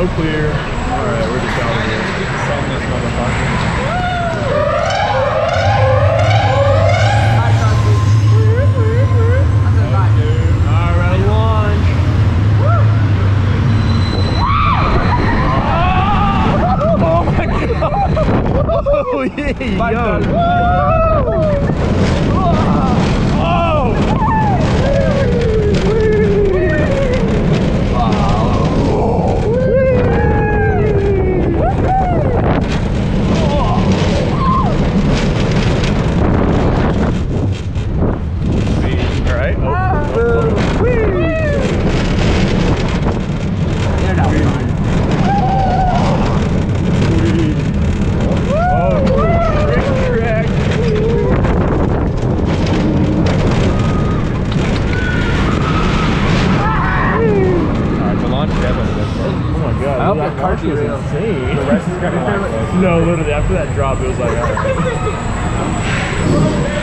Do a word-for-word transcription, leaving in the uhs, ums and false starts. No clear. Alright, we're just out of here. Selling this motherfucker. Oh, yeah, yo. Oh. All right. Oh. Oh. Oh. They're not fine. No, literally, after that drop, it was like, all right.